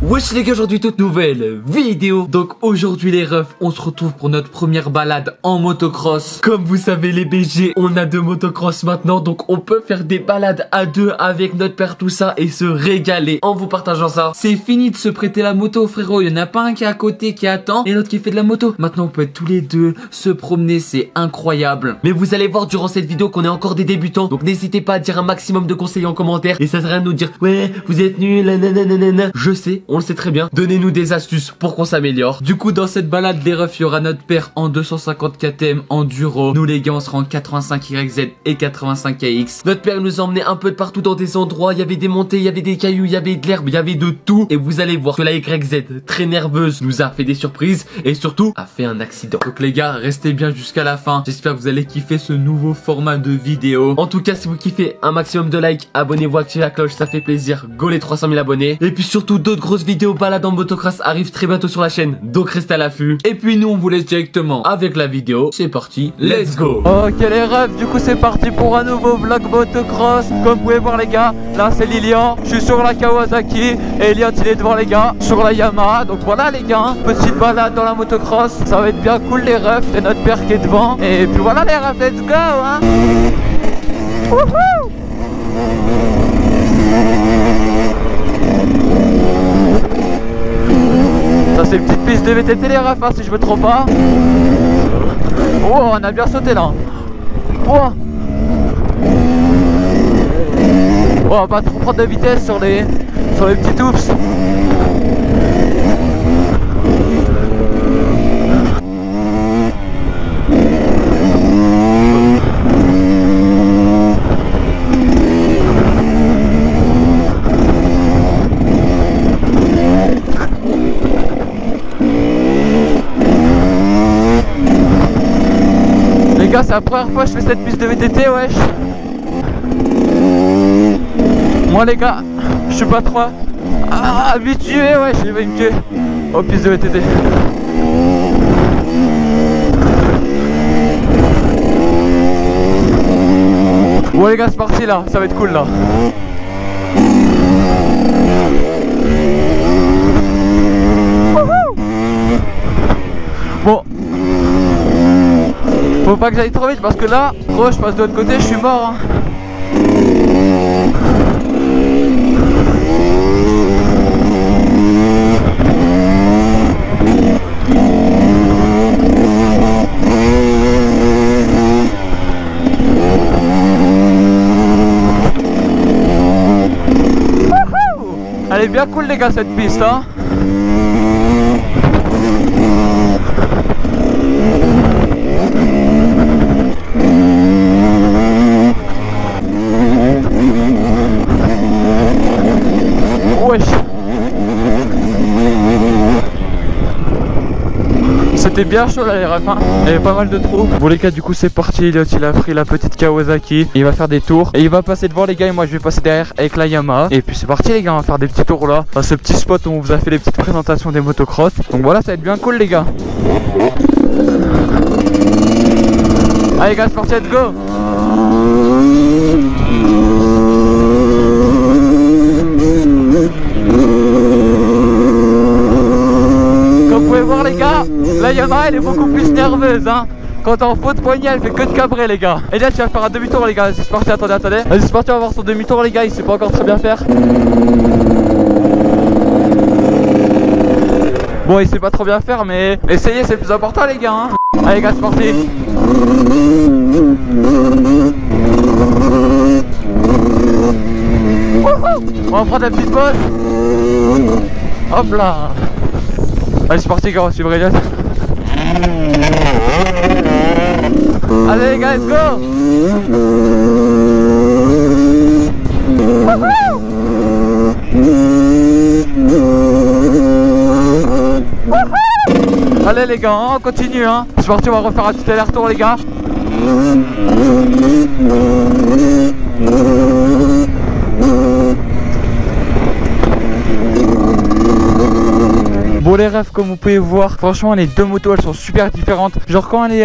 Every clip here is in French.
Wesh les gars, aujourd'hui toute nouvelle vidéo. Donc aujourd'hui les refs, on se retrouve pour notre première balade en motocross. Comme vous savez les BG, on a deux motocross maintenant, donc on peut faire des balades à deux avec notre père tout ça et se régaler en vous partageant ça. C'est fini de se prêter la moto frérot, il n'y en a pas un qui est à côté qui attend et l'autre qui fait de la moto. Maintenant on peut être tous les deux se promener, c'est incroyable. Mais vous allez voir durant cette vidéo qu'on est encore des débutants, donc n'hésitez pas à dire un maximum de conseils en commentaire. Et ça sert à rien de nous dire ouais vous êtes nuls, nanana. Je sais, on le sait très bien, donnez-nous des astuces pour qu'on s'améliore. Du coup dans cette balade les refs, il y aura notre père en 250 KTM Enduro. Nous les gars on sera en 85YZ et 85KX. Notre père nous emmenait un peu de partout dans des endroits, il y avait des montées, il y avait des cailloux, il y avait de l'herbe, il y avait de tout. Et vous allez voir que la YZ très nerveuse nous a fait des surprises et surtout a fait un accident. Donc les gars restez bien jusqu'à la fin, j'espère que vous allez kiffer ce nouveau format de vidéo. En tout cas si vous kiffez, un maximum de likes, abonnez-vous, activez la cloche, ça fait plaisir. Go les 300 000 abonnés. Et puis surtout d'autres grosses vidéos balade en motocross arrive très bientôt sur la chaîne, donc restez à l'affût. Et puis nous on vous laisse directement avec la vidéo. C'est parti, let's go. Ok les refs, du coup c'est parti pour un nouveau vlog motocross. Comme vous pouvez voir les gars, là c'est Lilian, je suis sur la Kawasaki et Eliott il est devant les gars, sur la Yamaha. Donc voilà les gars, hein, petite balade dans la motocross, ça va être bien cool les refs. Et notre père qui est devant, et puis voilà les refs, let's go hein. Wouhou. Ça c'est une petite piste de VTT les refs hein, si je me trompe pas. Oh on a bien sauté là. Oh, oh on va pas trop prendre de vitesse sur les petits oups. Les gars, c'est la première fois que je fais cette piste de VTT, wesh. Moi, les gars, je suis pas trop habitué, wesh. Je vais me tuer aux pistes de VTT. Bon, les gars, c'est parti là, ça va être cool là. Bon. Faut pas que j'aille trop vite parce que là, gros, je passe de l'autre côté, je suis mort. Hein. Elle est bien cool les gars cette piste hein. C'était bien chaud là les refs hein. Il y avait pas mal de trous. Bon les gars du coup c'est parti, Eliott il a pris la petite Kawasaki, il va faire des tours et il va passer devant les gars et moi je vais passer derrière avec la Yamaha. Et puis c'est parti les gars, on va faire des petits tours là, dans ce petit spot où on vous a fait les petites présentations des motocross. Donc voilà, ça va être bien cool les gars. Allez les gars c'est parti, let's go. La Yamaha elle est beaucoup plus nerveuse hein. Quand t'es en faute poignée elle fait que de cabrer les gars. Et là tu vas faire un demi-tour les gars, c'est parti, attendez, attendez. Vas-y c'est parti, on va voir son demi-tour les gars, il sait pas encore très bien faire. Bon il sait pas trop bien faire mais essayez, c'est le plus important les gars hein. Allez les gars c'est parti. Wouhou. On va prendre la petite pause. Hop là. Allez c'est parti gars, on suit Eliott. Allez les gars, let's go. Allez les gars, on continue hein. C'est parti, on va refaire un petit aller-retour les gars. les refs, comme vous pouvez voir, franchement les deux motos elles sont super différentes. Genre quand elle est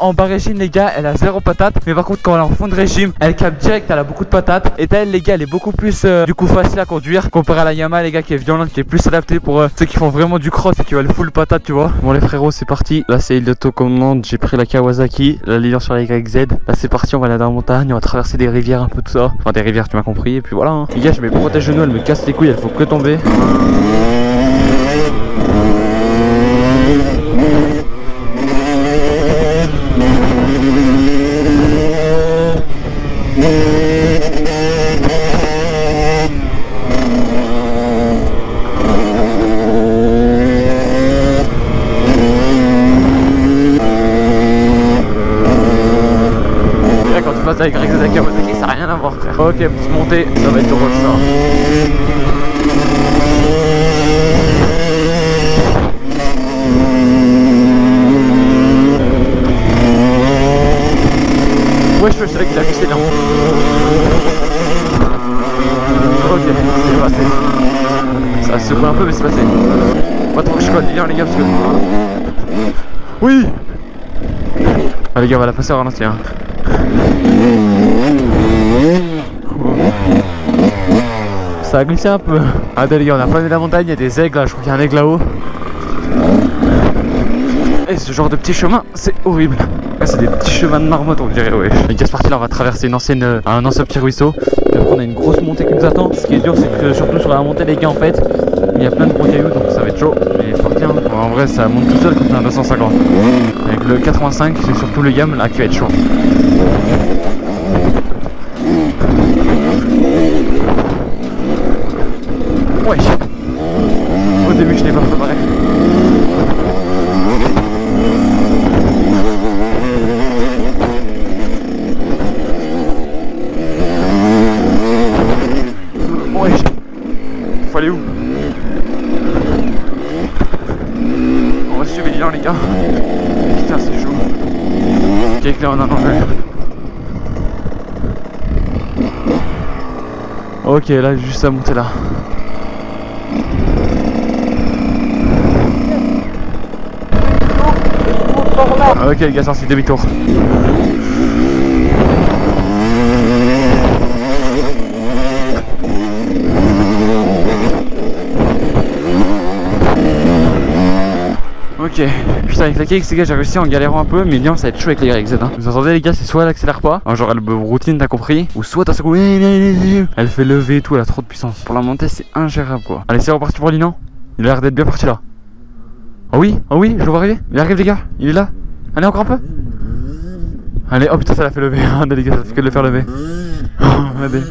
en bas régime les gars, elle a zéro patate, mais par contre quand elle est en fond de régime, elle capte direct, elle a beaucoup de patates. Et elle les gars, elle est beaucoup plus du coup facile à conduire comparé à la Yamaha les gars, qui est violente, qui est plus adaptée pour ceux qui font vraiment du cross et qui veulent full patate, tu vois. Bon les frérots, c'est parti, là c'est l'autocommande, j'ai pris la Kawasaki, la Lilian sur la YZ. Là c'est parti, on va aller dans la montagne, on va traverser des rivières, un peu tout ça, enfin des rivières tu m'as compris. Et puis voilà hein. Les gars, je me protège le genou, elle me casse les couilles, elle faut que tomber. Avec Greg de la Kawasaki, ça n'a rien à voir frère. Ok, petite montée, ça va être drôle ça. Ouais, je savais que j'avais accéléré. Ok, c'est passé. Ça secoue un peu, mais c'est passé. Pas trop que je colle les gars, parce que. Oui! Ah, les gars, on va la passer à ralentir. Hein. Ça a glissé un peu. Ah, les gars, on a plané la montagne, il y a des aigles là, je crois qu'il y a un aigle là-haut. Et ce genre de petit chemin, c'est horrible. Ah, c'est des petits chemins de marmotte on dirait, ouais. Les gars, c'est parti, là on va traverser une ancienne, un ancien petit ruisseau. Et après on a une grosse montée qui nous attend. Ce qui est dur c'est que surtout sur la montée les gars en fait, il y a plein de gros cailloux donc ça va être chaud. Mais c'est parti hein. En vrai ça monte tout seul quand on est à 250. Avec le 85 c'est surtout le gamme là qui va être chaud. Ouais. Au début je n'ai pas préparé. Là, on a mangé. Ok, là juste à monter là. Ok les gars, c'est demi-tour. Ok, putain avec la KX les gars j'ai réussi en galérant un peu, mais bien ça va être chaud avec les YZ hein. Vous entendez les gars, c'est soit elle accélère pas, hein, genre elle routine t'as compris, ou soit t'as ce coup, elle fait lever et tout, elle a trop de puissance. Pour la montée c'est ingérable quoi. Allez c'est reparti pour Lilian, il a l'air d'être bien parti là. Oh oui, je le vois arriver, il arrive les gars, il est là. Allez encore un peu. Allez, oh putain ça l'a fait lever, regardez les gars ça fait que de le faire lever. Regardez.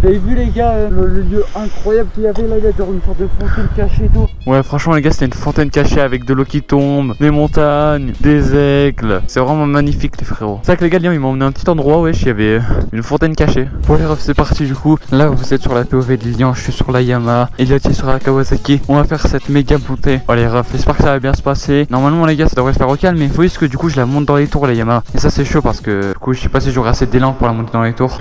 Vous avez vu les gars le lieu incroyable qu'il y avait là, il y a genre une sorte de fontaine cachée et tout. Ouais franchement les gars c'était une fontaine cachée avec de l'eau qui tombe, des montagnes, des aigles. C'est vraiment magnifique les frérots. C'est vrai que les gars ils m'ont emmené un petit endroit, wesh, il y avait une fontaine cachée. Bon les refs c'est parti du coup. Là vous êtes sur la POV de Lilian, je suis sur la Yamaha, Eliott est sur la Kawasaki. On va faire cette méga montée. Oh les refs, j'espère que ça va bien se passer. Normalement les gars ça devrait se faire au calme, mais il faut juste que du coup je la monte dans les tours la Yamaha. Et ça c'est chaud parce que du coup je sais pas si j'aurai assez d'élan pour la monter dans les tours.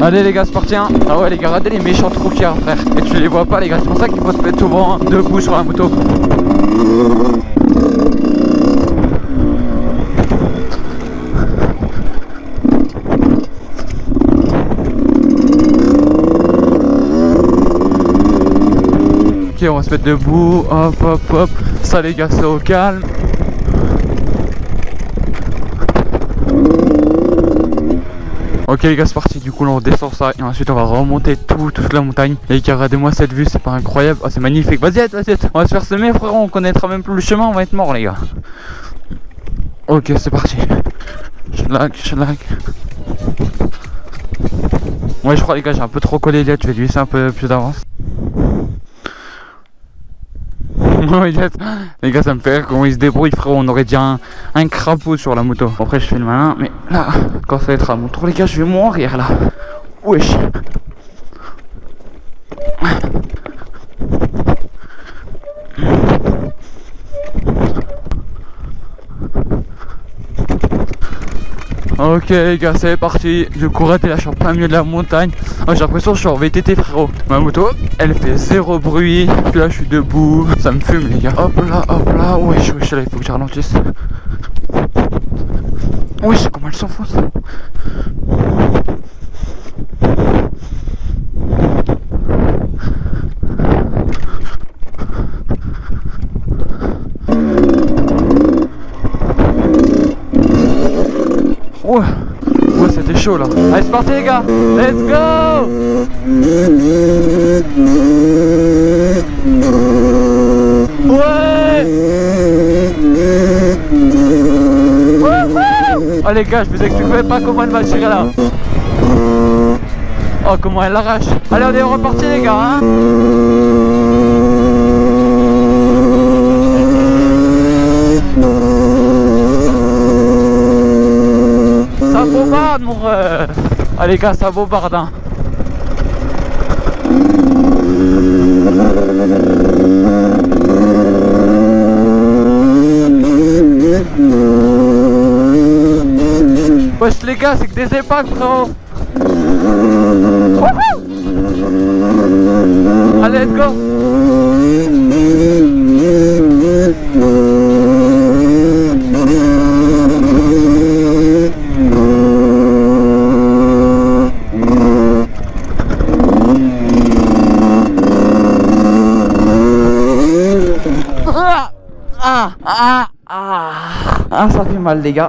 Allez les gars c'est parti hein. Ah ouais les gars, regardez les méchants trouqueurs frère. Et tu les vois pas les gars, c'est pour ça qu'il faut se mettre souvent debout sur la moto. Ok, on va se mettre debout, hop hop hop. Ça les gars c'est au calme. Ok les gars c'est parti, du coup là on descend ça et ensuite on va remonter toute la montagne. Les gars regardez-moi cette vue, c'est pas incroyable, oh, c'est magnifique, vas-y, on va se faire semer frérot, on connaîtra même plus le chemin, on va être mort les gars. Ok c'est parti. Je lag. Ouais je crois les gars j'ai un peu trop collé Eliott, je vais lui laisser un peu plus d'avance. Les gars ça me fait rire comment ils se débrouillent frérot, on aurait déjà un crapaud sur la moto. Après je fais le malin, mais là quand ça va être à mon tour les gars je vais mourir là. Wesh. Ok les gars, c'est parti. Je courais et là je suis en plein milieu de la montagne. J'ai l'impression que je suis en VTT frérot. Ma moto elle fait zéro bruit. Puis là je suis debout, ça me fume les gars. Hop là, ouais je suis là, il faut que je ralentisse. Oui, c'est comment elle s'enfonce. Ouais, ouais c'était chaud là. Allez c'est parti les gars, let's go. Ouais. Oh les gars, je vous expliquerai pas comment elle va tirer là. Oh comment elle l'arrache. Allez on est reparti les gars hein. Ah les gars ça bombarde hein. Wesh les gars c'est que des épingles frérot. Allez let's go. Ah ça fait mal les gars.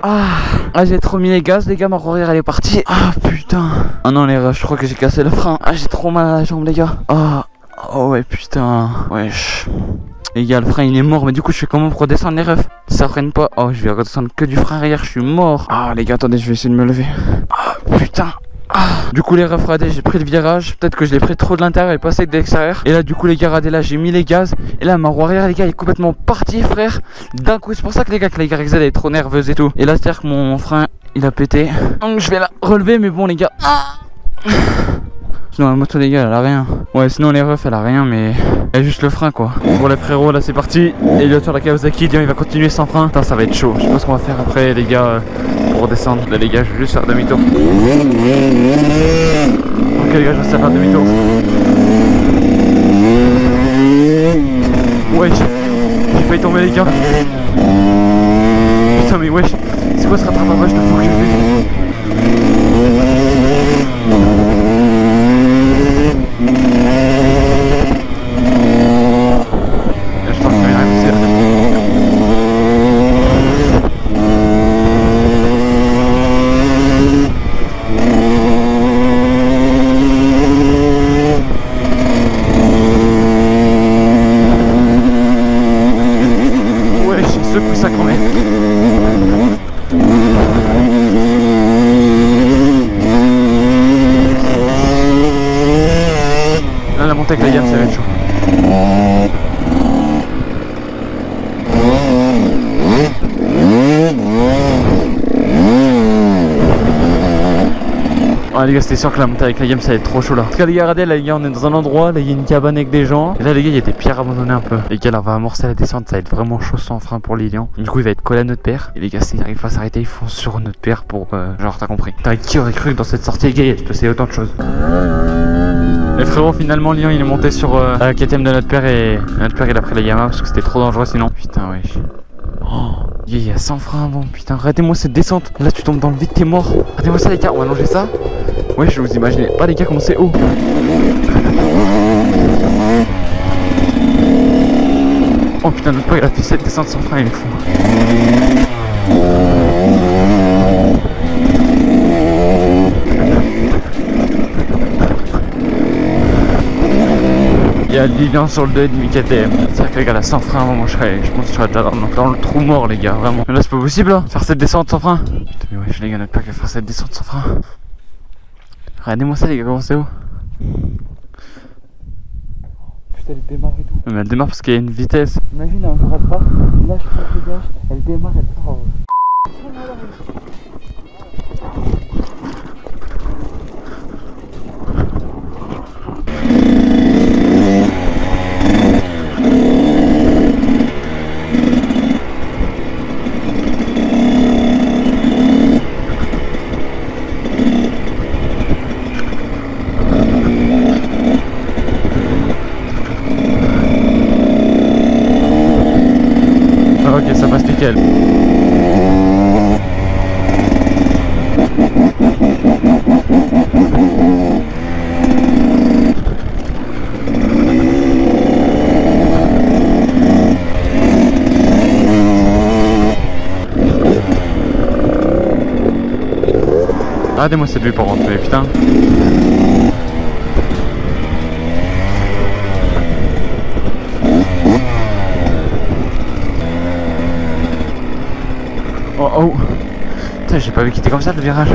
Ah j'ai trop mis les gaz les gars, ma arrière elle est partie. Ah putain. Ah non les gars je crois que j'ai cassé le frein. Ah j'ai trop mal à la jambe les gars. Ah oh ouais putain. Wesh. Les gars le frein il est mort. Mais du coup je fais comment pour redescendre les refs? Ça freine pas. Oh je vais redescendre que du frein arrière, je suis mort. Ah les gars attendez je vais essayer de me lever. Ah putain. Du coup les refs, regardez, j'ai pris le virage. Peut-être que je l'ai pris trop de l'intérieur et pas assez de l'extérieur. Et là du coup les gars regardez, là j'ai mis les gaz. Et là ma roue arrière les gars elle est complètement partie frère. D'un coup c'est pour ça que les gars que la YZ elle est trop nerveuse et tout. Et là c'est à dire que mon frein il a pété. Donc je vais la relever mais bon les gars. Sinon la moto les gars elle a rien. Ouais sinon les refs elle a rien mais elle a juste le frein quoi. Bon les frérots là c'est parti. Et le tour de la Kawasaki il va continuer sans frein. Putain ça va être chaud. Je sais pas ce qu'on va faire après les gars. Pour descendre, là les gars, je vais juste faire demi-tour. Ok les gars, je vais faire demi-tour. Wesh, j'ai failli tomber les gars. Putain mais wesh, c'est quoi ce rattrapage de fou que j'ai fait. Là je t'en fais rien, c'est vrai. Ah les gars c'était sûr que la montée avec la gamme ça allait être trop chaud là. En tout cas les gars regardez là les gars on est dans un endroit, là il y a une cabane avec des gens. Et là les gars il y a des pierres abandonnées un peu. Les gars là on va amorcer la descente, ça va être vraiment chaud sans frein pour Lilian. Du coup il va être collé à notre père. Et les gars s'il n'arrive pas à s'arrêter ils foncent sur notre père pour genre t'as compris. T'as qui aurait cru que dans cette sortie les gars il allait se passer autant de choses. Et frérot finalement Lilian il est monté sur la KTM de notre père et notre père il a pris la Yamaha parce que c'était trop dangereux sinon. Putain wesh. Oh. Il y a 100 freins avant, putain, regardez-moi cette descente. Là tu tombes dans le vide, t'es mort. Regardez-moi ça les gars, on va allonger ça. Ouais je vous imaginais pas les gars comment c'est haut. Oh putain notre père il a fait cette descente sans frein, il est fou. Il y a Lilian sur le 2,5 KTM. C'est vrai que les gars là sans frein vraiment je pense que je serais déjà dans le trou mort les gars vraiment. Mais là c'est pas possible là, faire cette descente sans frein. Putain mais wesh les gars notre père qui va faire cette descente sans frein. Regardez-moi ça les gars comment c'est haut. Putain elle démarre et tout. Mais elle démarre parce qu'il y a une vitesse. Imagine là on rate pas, là je prends le gage, elle démarre, elle part. nickel. Regardez-moi cette vue pour rentrer, putain. Oh oh. Putain, j'ai pas vu qu'il était comme ça le virage.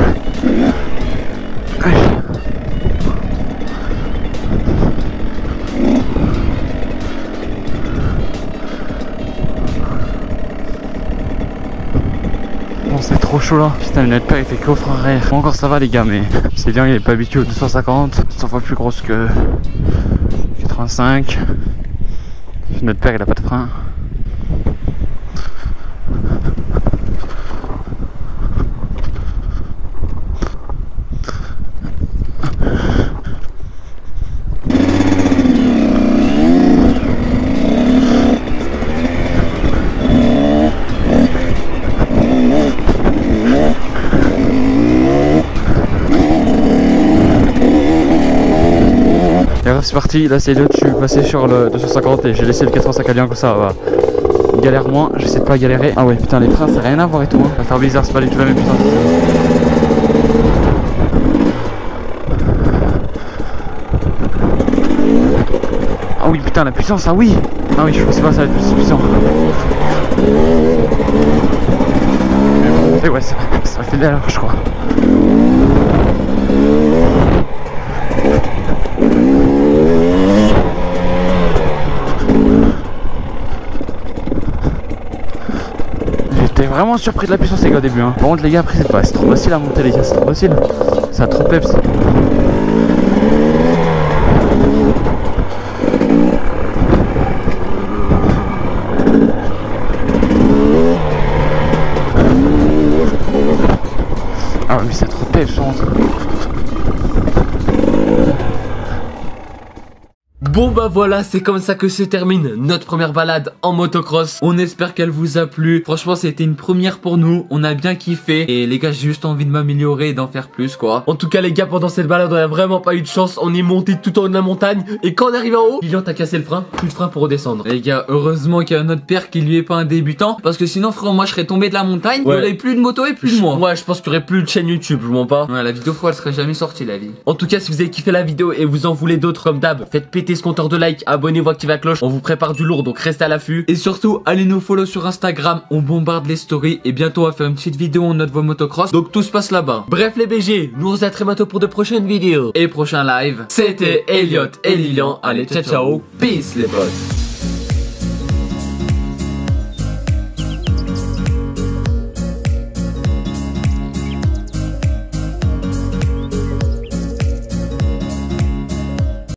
C'est trop chaud là, putain, les lunettes pas avec les coffres arrière. Bon, encore ça va les gars, mais c'est bien, il est pas habitué aux 250, 100 fois plus grosse que 85. Notre père il a pas de frein. C'est parti, là c'est Eliott, je suis passé sur le 250 et j'ai laissé le 405 à Lilian comme ça, voilà. Galère moins, j'essaie de pas galérer. Ah ouais putain, les freins ça n'a rien à voir et tout, hein. Ça va faire bizarre, c'est pas du tout la même puissance. Ah oui putain, la puissance, ah oui. Ah oui, je pensais pas ça va être plus puissant. Et ouais, ça fait de l'heure je crois. Vraiment surpris de la puissance les gars au début, hein. Par contre les gars après c'est trop facile à monter les gars, c'est trop facile, ça a trop peps. Ah mais c'est trop peps. Bon bah voilà, c'est comme ça que se termine notre première balade en motocross. On espère qu'elle vous a plu. Franchement c'était une première pour nous, on a bien kiffé. Et les gars, j'ai juste envie de m'améliorer et d'en faire plus quoi. En tout cas les gars, pendant cette balade on a vraiment pas eu de chance. On est monté tout en haut de la montagne et quand on arrive en haut, Lilian a cassé le frein, plus de frein pour redescendre. Les gars, heureusement qu'il y a notre père qui lui est pas un débutant, parce que sinon frère, moi je serais tombé de la montagne, ouais. Il aurait plus de moto et plus de moi. Ouais, je pense qu'il y aurait plus de chaîne YouTube, je mens pas. Ouais, la vidéo frère, elle serait jamais sortie la vie. En tout cas si vous avez kiffé la vidéo et vous en voulez d'autres comme d'hab, faites péter compteur de like, abonnez-vous, activez la cloche, on vous prépare du lourd donc restez à l'affût. Et surtout allez nous follow sur Instagram, on bombarde les stories et bientôt on va faire une petite vidéo en notre voie motocross, donc tout se passe là-bas. Bref les BG, nous on se dit à très bientôt pour de prochaines vidéos et prochains lives. C'était Eliott et Lilian, allez ciao ciao, peace les potes.